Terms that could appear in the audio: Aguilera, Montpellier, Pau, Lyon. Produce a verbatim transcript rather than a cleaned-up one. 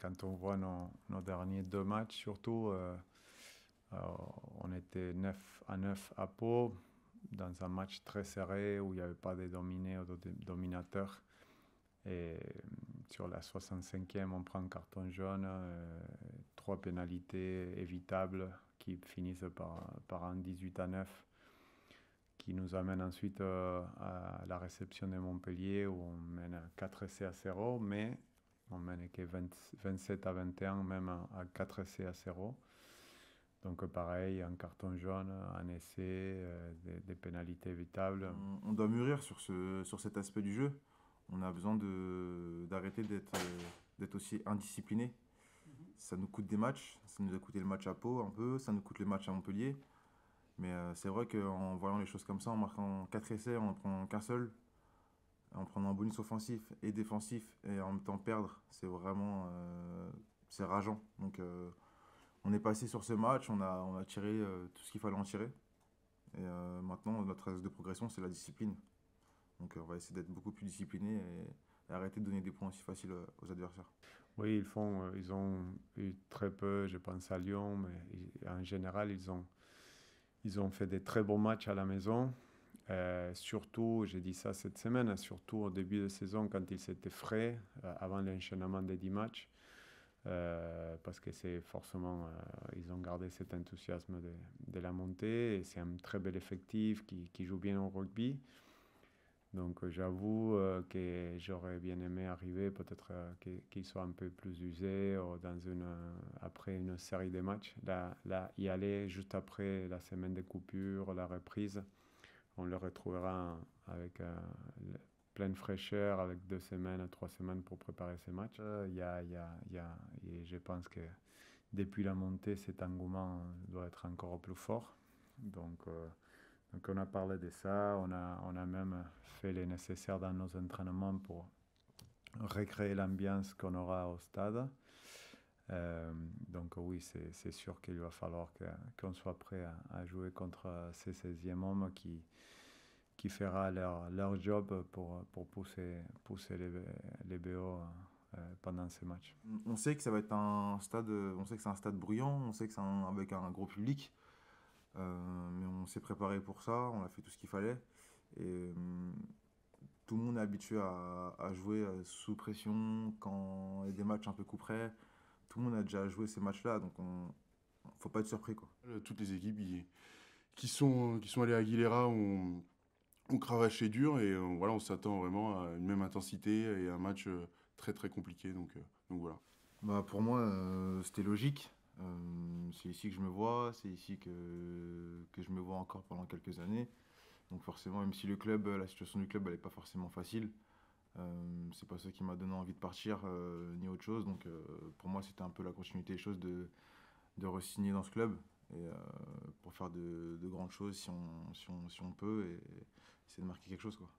quand on voit nos, nos derniers deux matchs, surtout, euh, euh, on était neuf à neuf à Pau, dans un match très serré où il n'y avait pas de dominés ou de dominateurs. Et sur la soixante-cinquième, on prend un carton jaune, euh, trois pénalités évitables qui finissent par, par un dix-huit à neuf, qui nous amène ensuite euh, à la réception de Montpellier où on mène quatre essais à zéro, mais on mène que vingt-sept à vingt-et-un, même à quatre essais à zéro. Donc pareil, un carton jaune, un essai, euh, des, des pénalités évitables. On doit mûrir sur, ce, sur cet aspect du jeu. On a besoin d'arrêter d'être euh, aussi indiscipliné. Ça nous coûte des matchs, ça nous a coûté le match à Pau un peu, ça nous coûte le match à Montpellier. Mais euh, c'est vrai qu'en voyant les choses comme ça, en marquant quatre essais, on n'en prend qu'un seul, en prenant un bonus offensif et défensif, et en même temps perdre, c'est vraiment euh, c'est rageant. Donc euh, on est passé sur ce match, on a, on a tiré euh, tout ce qu'il fallait en tirer. Et euh, maintenant, notre axe de progression, c'est la discipline. Donc on va essayer d'être beaucoup plus discipliné et, et arrêter de donner des points aussi faciles aux adversaires. Oui, ils, font, ils ont eu très peu, je pense à Lyon, mais en général, ils ont, ils ont fait des très bons matchs à la maison. Euh, surtout, j'ai dit ça cette semaine, surtout au début de saison, quand ils étaient frais, euh, avant l'enchaînement des dix matchs, euh, parce que c'est forcément, euh, ils ont gardé cet enthousiasme de, de la montée, et c'est un très bel effectif qui, qui joue bien au rugby. Donc j'avoue euh, que j'aurais bien aimé arriver, peut-être euh, qu'ils soient un peu plus usés ou dans une, euh, après une série de matchs. Là, là, y aller juste après la semaine de coupure, la reprise, on le retrouvera avec euh, pleine fraîcheur, avec deux semaines, trois semaines pour préparer ces matchs. Euh, y a, y a, y a, et je pense que depuis la montée, cet engouement doit être encore plus fort. Donc, euh, Donc on a parlé de ça, on a, on a même fait le nécessaire dans nos entraînements pour recréer l'ambiance qu'on aura au stade. Euh, donc oui, c'est sûr qu'il va falloir qu'on soit prêt à, à jouer contre ces seizième hommes qui, qui fera leur, leur job pour, pour pousser, pousser les, les B O pendant ces matchs. On sait que ça va être un stade, on sait que c'est un stade bruyant, on sait que c'est avec un gros public. Euh, mais on s'est préparé pour ça, on a fait tout ce qu'il fallait et euh, tout le monde est habitué à, à jouer sous pression quand il y a des matchs un peu coup près. Tout le monde a déjà joué ces matchs-là, donc on faut pas être surpris quoi. Toutes les équipes y, qui sont qui sont allées à Aguilera ont, ont cravaché dur et euh, voilà, on s'attend vraiment à une même intensité et à un match euh, très très compliqué, donc euh, donc voilà. Bah pour moi euh, c'était logique. Euh, c'est ici que je me vois, c'est ici que, que je me vois encore pendant quelques années. Donc forcément, même si le club, la situation du club, elle n'est pas forcément facile, euh, c'est pas ça qui m'a donné envie de partir, euh, ni autre chose. Donc euh, pour moi, c'était un peu la continuité des choses de, de re-signer dans ce club et, euh, pour faire de, de grandes choses si on, si on, si on peut et essayer de marquer quelque chose, quoi.